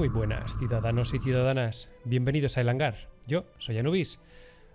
Muy buenas, ciudadanos y ciudadanas. Bienvenidos a El Hangar. Yo soy Anubis.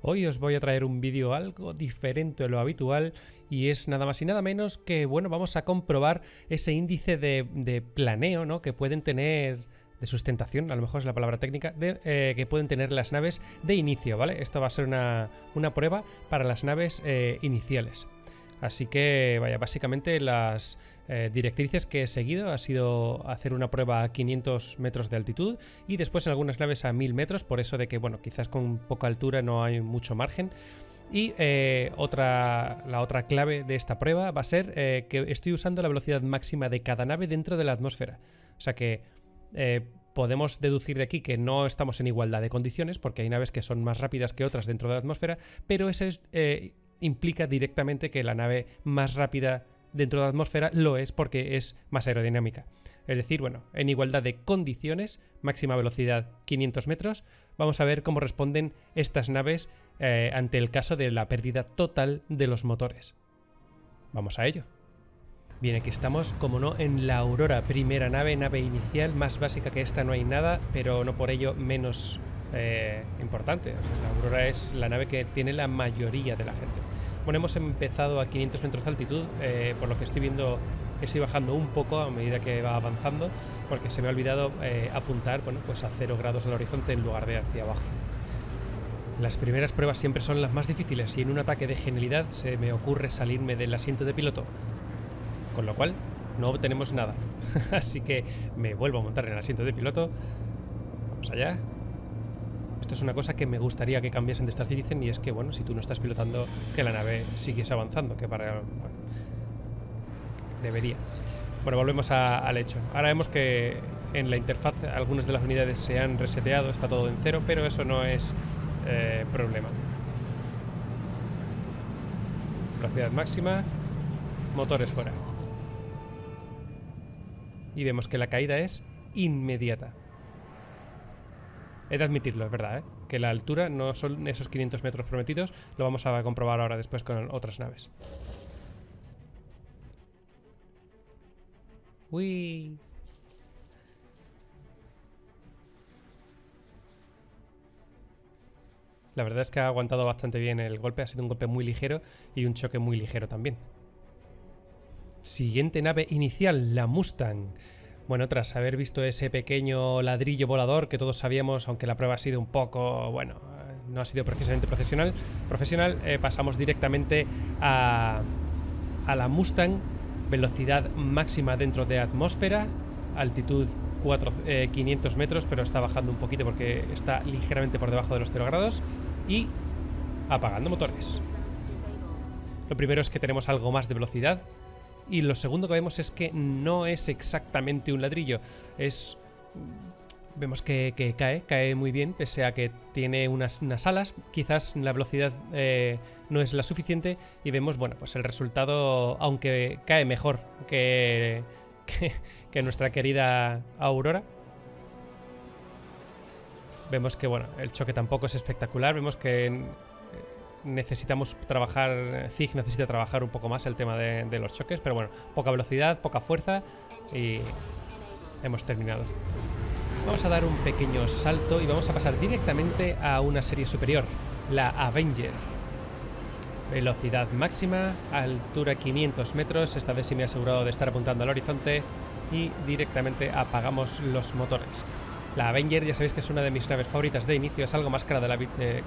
Hoy os voy a traer un vídeo algo diferente de lo habitual y es nada más y nada menos que, bueno, vamos a comprobar ese índice de planeo, ¿no?, que pueden tener... de sustentación, a lo mejor es la palabra técnica, que pueden tener las naves de inicio, ¿vale? Esto va a ser una prueba para las naves iniciales. Así que, vaya, básicamente las directrices que he seguido ha sido hacer una prueba a 500 metros de altitud y después en algunas naves a 1000 metros, por eso de que, bueno, quizás con poca altura no hay mucho margen. Y la otra clave de esta prueba va a ser que estoy usando la velocidad máxima de cada nave dentro de la atmósfera. O sea que podemos deducir de aquí que no estamos en igualdad de condiciones, porque hay naves que son más rápidas que otras dentro de la atmósfera, pero eso implica directamente que la nave más rápida dentro de la atmósfera lo es porque es más aerodinámica. Es decir, bueno, en igualdad de condiciones, máxima velocidad 500 metros, vamos a ver cómo responden estas naves ante el caso de la pérdida total de los motores. Vamos a ello. Bien, aquí estamos, como no, en la Aurora, primera nave, nave inicial, más básica que esta no hay nada, pero no por ello menos importante. O sea, la Aurora es la nave que tiene la mayoría de la gente. Bueno, hemos empezado a 500 metros de altitud, por lo que estoy viendo, estoy bajando un poco a medida que va avanzando, porque se me ha olvidado apuntar, bueno, pues a 0 grados al horizonte en lugar de hacia abajo. Las primeras pruebas siempre son las más difíciles y en un ataque de genialidad se me ocurre salirme del asiento de piloto. Con lo cual, no obtenemos nada. Así que me vuelvo a montar en el asiento de piloto. Vamos allá. Esto es una cosa que me gustaría que cambiasen de Star Citizen, y es que, bueno, si tú no estás pilotando, que la nave siguiese avanzando, que para... bueno, debería. Bueno, volvemos al hecho. Ahora vemos que en la interfaz algunas de las unidades se han reseteado, está todo en cero, pero eso no es problema. Velocidad máxima, motores fuera. Y vemos que la caída es inmediata. He de admitirlo, es verdad, ¿eh?, que la altura no son esos 500 metros prometidos. Lo vamos a comprobar ahora después con otras naves. Uy. La verdad es que ha aguantado bastante bien el golpe. Ha sido un golpe muy ligero y un choque muy ligero también. Siguiente nave inicial, la Mustang. Bueno, tras haber visto ese pequeño ladrillo volador que todos sabíamos, aunque la prueba ha sido un poco, bueno, no ha sido precisamente profesional, pasamos directamente a la Mustang, velocidad máxima dentro de atmósfera, altitud 500 metros, pero está bajando un poquito porque está ligeramente por debajo de los 0 grados, y apagando motores. Lo primero es que tenemos algo más de velocidad. Y lo segundo que vemos es que no es exactamente un ladrillo, es... vemos que cae muy bien, pese a que tiene unas alas. Quizás la velocidad no es la suficiente y vemos, bueno, pues el resultado, aunque cae mejor que nuestra querida Aurora. Vemos que, bueno, el choque tampoco es espectacular, vemos que... necesitamos trabajar, CIG necesita trabajar un poco más el tema de los choques, pero bueno, poca velocidad, poca fuerza y hemos terminado. Vamos a dar un pequeño salto y vamos a pasar directamente a una serie superior, la Avenger. Velocidad máxima, altura 500 metros, esta vez sí me he asegurado de estar apuntando al horizonte y directamente apagamos los motores. La Avenger, ya sabéis que es una de mis naves favoritas de inicio, es algo más cara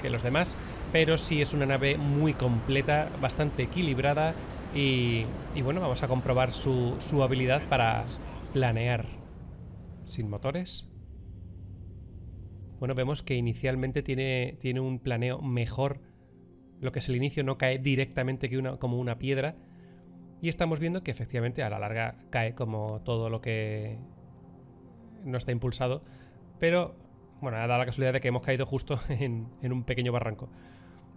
que los demás, pero sí es una nave muy completa, bastante equilibrada y bueno, vamos a comprobar su habilidad para planear. Sin motores. Bueno, vemos que inicialmente tiene un planeo mejor, lo que es el inicio, no cae directamente como una piedra, y estamos viendo que efectivamente a la larga cae como todo lo que no está impulsado. Pero, bueno, ha dado la casualidad de que hemos caído justo en un pequeño barranco.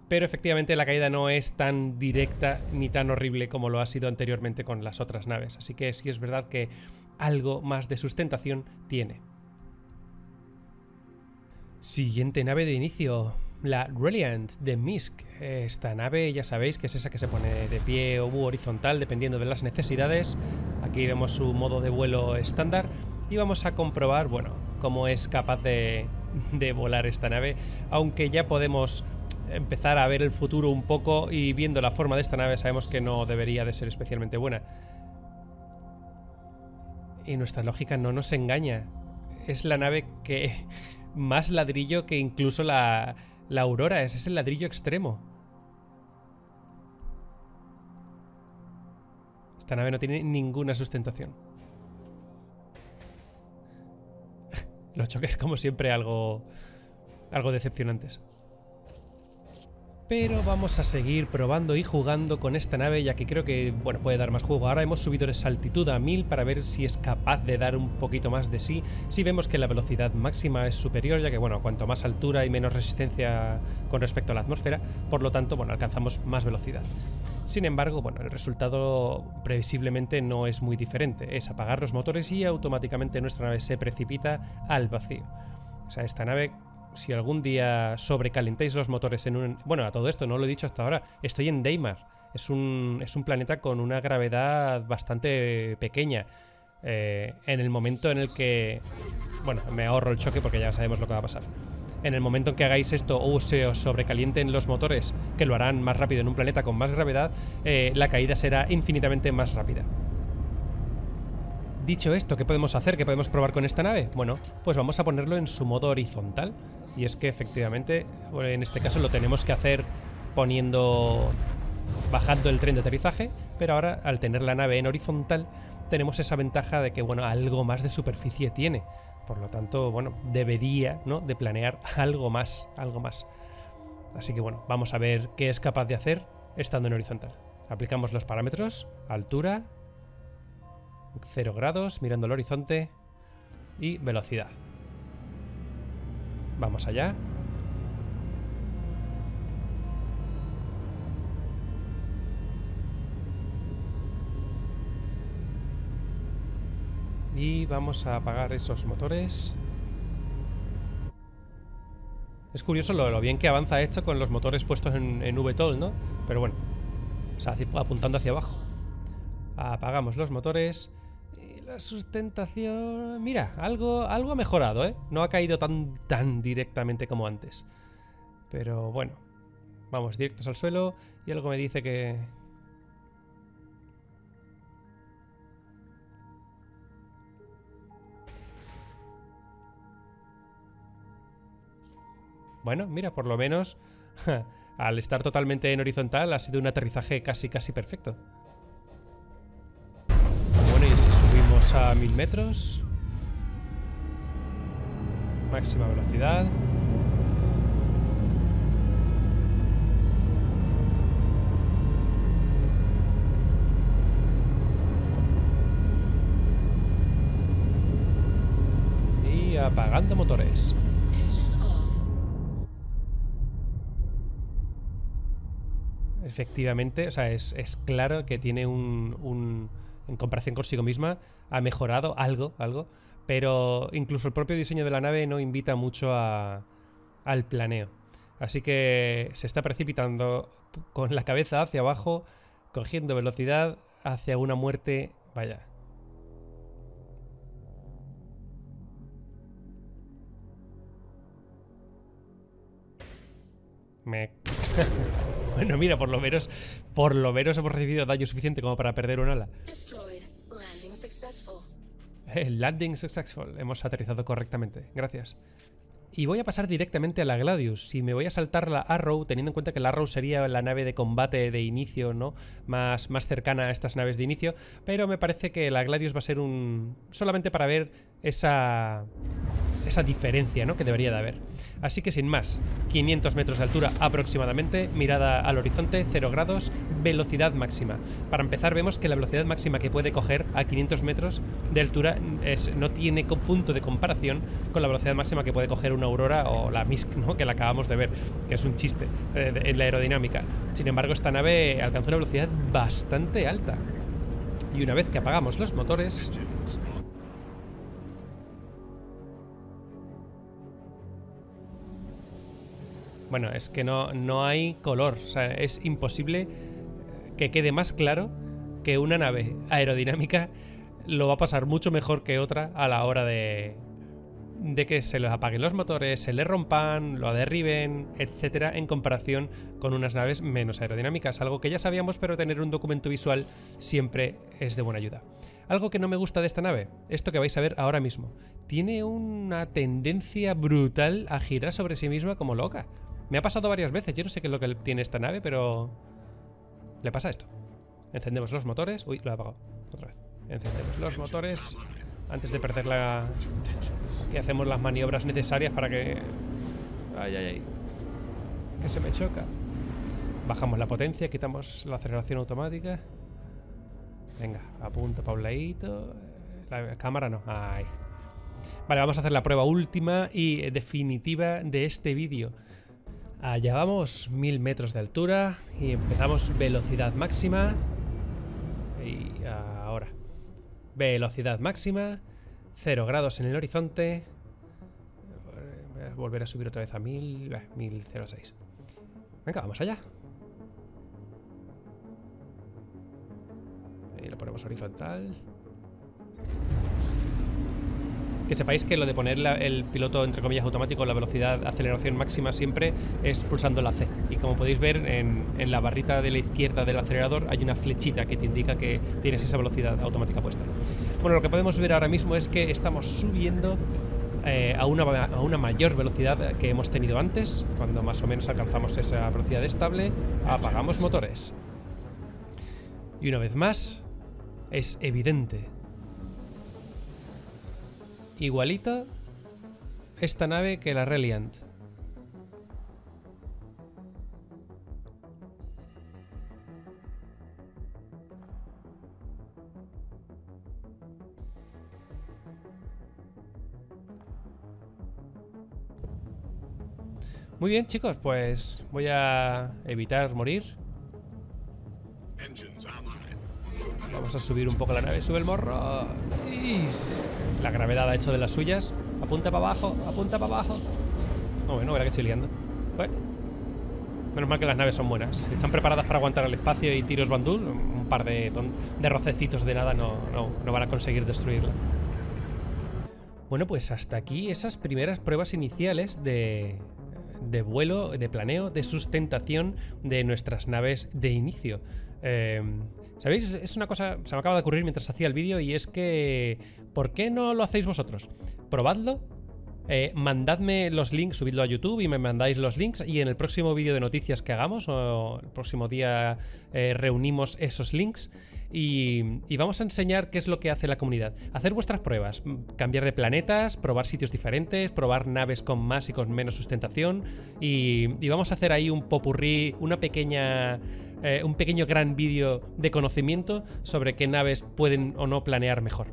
Pero efectivamente la caída no es tan directa ni tan horrible como lo ha sido anteriormente con las otras naves. Así que sí es verdad que algo más de sustentación tiene. Siguiente nave de inicio, la Reliant de MISC. Esta nave, ya sabéis que es esa que se pone de pie o horizontal dependiendo de las necesidades. Aquí vemos su modo de vuelo estándar y vamos a comprobar, bueno... cómo es capaz de volar esta nave, aunque ya podemos empezar a ver el futuro un poco y viendo la forma de esta nave sabemos que no debería de ser especialmente buena. Y nuestra lógica no nos engaña. Es la nave que más ladrillo que incluso la Aurora. Ese es el ladrillo extremo. Esta nave no tiene ninguna sustentación. Los choques, como siempre, algo decepcionantes. Pero vamos a seguir probando y jugando con esta nave, ya que creo que, bueno, puede dar más juego. Ahora hemos subido esa altitud a 1000 para ver si es capaz de dar un poquito más de sí. Si vemos que la velocidad máxima es superior, ya que, bueno, cuanto más altura y menos resistencia con respecto a la atmósfera, por lo tanto, bueno, alcanzamos más velocidad. Sin embargo, bueno, el resultado previsiblemente no es muy diferente. Es apagar los motores y automáticamente nuestra nave se precipita al vacío. O sea, esta nave... Si algún día sobrecalentáis los motores en un... Bueno, a todo esto no lo he dicho hasta ahora. Estoy en Daymar. Es un planeta con una gravedad bastante pequeña. En el momento en el que... Bueno, me ahorro el choque porque ya sabemos lo que va a pasar. En el momento en que hagáis esto o se os sobrecalienten los motores, que lo harán más rápido en un planeta con más gravedad, la caída será infinitamente más rápida. Dicho esto, ¿qué podemos hacer? ¿Qué podemos probar con esta nave? Bueno, pues vamos a ponerlo en su modo horizontal. Y es que efectivamente, en este caso lo tenemos que hacer poniendo... bajando el tren de aterrizaje, pero ahora al tener la nave en horizontal tenemos esa ventaja de que, bueno, algo más de superficie tiene. Por lo tanto, bueno, debería, ¿no?, de planear algo más. Así que bueno, vamos a ver qué es capaz de hacer estando en horizontal. Aplicamos los parámetros, altura... 0 grados, mirando el horizonte, y velocidad. Vamos allá. Y vamos a apagar esos motores. Es curioso lo bien que avanza esto con los motores puestos en VTOL, ¿no? Pero bueno, o sea, apuntando hacia abajo. Apagamos los motores. La sustentación... Mira, algo ha mejorado, ¿eh? No ha caído tan directamente como antes. Pero bueno, vamos directos al suelo y algo me dice que... Bueno, mira, por lo menos al estar totalmente en horizontal ha sido un aterrizaje casi perfecto. A 1000 metros, máxima velocidad. Y apagando motores. Efectivamente, o sea, es claro que tiene en comparación consigo misma, ha mejorado algo, pero incluso el propio diseño de la nave no invita mucho al planeo. Así que se está precipitando con la cabeza hacia abajo, cogiendo velocidad hacia una muerte, vaya. Bueno, mira, por lo menos hemos recibido daño suficiente como para perder un ala. Landing successful. Hemos aterrizado correctamente. Gracias. Y voy a pasar directamente a la Gladius. Si me voy a saltar la Arrow, teniendo en cuenta que la Arrow sería la nave de combate de inicio, ¿no? Más cercana a estas naves de inicio. Pero me parece que la Gladius va a ser un... solamente para ver esa diferencia, ¿no?, que debería de haber. Así que sin más, 500 metros de altura aproximadamente, mirada al horizonte, 0 grados, velocidad máxima. Para empezar vemos que la velocidad máxima que puede coger a 500 metros de altura no tiene punto de comparación con la velocidad máxima que puede coger una Aurora o la MISC, ¿no?, que la acabamos de ver, que es un chiste en la aerodinámica. Sin embargo, esta nave alcanzó una velocidad bastante alta. Y una vez que apagamos los motores... Bueno, es que no hay color, o sea, es imposible que quede más claro que una nave aerodinámica lo va a pasar mucho mejor que otra a la hora de, de que se les apaguen los motores, se les rompan, lo derriben, etcétera, en comparación con unas naves menos aerodinámicas, algo que ya sabíamos, pero tener un documento visual siempre es de buena ayuda. Algo que no me gusta de esta nave, esto que vais a ver ahora mismo, tiene una tendencia brutal a girar sobre sí misma como loca. Me ha pasado varias veces, yo no sé qué es lo que tiene esta nave, pero le pasa esto. Encendemos los motores, uy, lo he apagado, otra vez. Encendemos los motores antes de perder la... que hacemos las maniobras necesarias para que... ay, ay, ay, que se me choca. Bajamos la potencia, quitamos la aceleración automática. Venga, apunta para un ladito. La cámara no, ahí. Vale, vamos a hacer la prueba última y definitiva de este vídeo. Allá vamos, 1000 metros de altura y empezamos velocidad máxima. Y ahora velocidad máxima, 0 grados en el horizonte. Voy a volver a subir otra vez a 1000, 1006. Venga, vamos allá. Y lo ponemos horizontal. Que sepáis que lo de poner el piloto, entre comillas, automático, la velocidad, aceleración máxima siempre es pulsando la C. Y como podéis ver, en la barrita de la izquierda del acelerador hay una flechita que te indica que tienes esa velocidad automática puesta. Bueno, lo que podemos ver ahora mismo es que estamos subiendo a una mayor velocidad que hemos tenido antes. Cuando más o menos alcanzamos esa velocidad estable, apagamos motores. Y una vez más, es evidente. Igualita esta nave que la Reliant. Muy bien, chicos, pues voy a evitar morir. Vamos a subir un poco la nave. Sube el morro. La gravedad ha hecho de las suyas. Apunta para abajo, apunta para abajo. No, bueno, verá que estoy liando. Bueno, menos mal que las naves son buenas. Si están preparadas para aguantar el espacio y tiros bandul, un par de rocecitos de nada no van a conseguir destruirla. Bueno, pues hasta aquí esas primeras pruebas iniciales de vuelo, de planeo, de sustentación de nuestras naves de inicio. ¿Sabéis? Es una cosa que se me acaba de ocurrir mientras hacía el vídeo y es que... ¿por qué no lo hacéis vosotros? Probadlo, mandadme los links, subidlo a YouTube y me mandáis los links y en el próximo vídeo de noticias que hagamos o el próximo día reunimos esos links y vamos a enseñar qué es lo que hace la comunidad. Hacer vuestras pruebas, cambiar de planetas, probar sitios diferentes, probar naves con más y con menos sustentación y vamos a hacer ahí un popurrí, una pequeña... un pequeño gran vídeo de conocimiento sobre qué naves pueden o no planear mejor.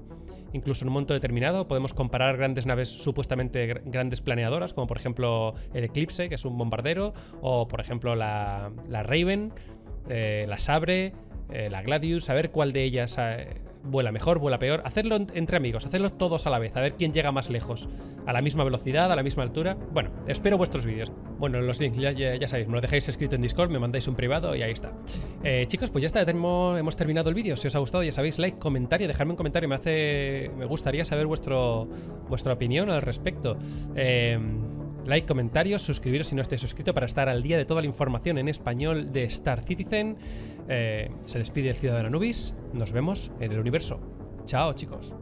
Incluso en un momento determinado podemos comparar grandes naves supuestamente grandes planeadoras, como por ejemplo el Eclipse, que es un bombardero, o por ejemplo la Raven, la Sabre, la Gladius, a ver cuál de ellas vuela mejor, vuela peor. Hacerlo entre amigos, hacerlo todos a la vez, a ver quién llega más lejos, a la misma velocidad, a la misma altura. Bueno, espero vuestros vídeos. Bueno, los links ya sabéis, me lo dejáis escrito en Discord, me mandáis un privado y ahí está. Chicos, pues ya está, hemos terminado el vídeo. Si os ha gustado, ya sabéis, like, comentario, dejadme un comentario. Me gustaría saber vuestra opinión al respecto. Like, comentarios, suscribiros si no estáis suscrito para estar al día de toda la información en español de Star Citizen. Se despide el ciudadano Anubis. Nos vemos en el universo. Chao, chicos.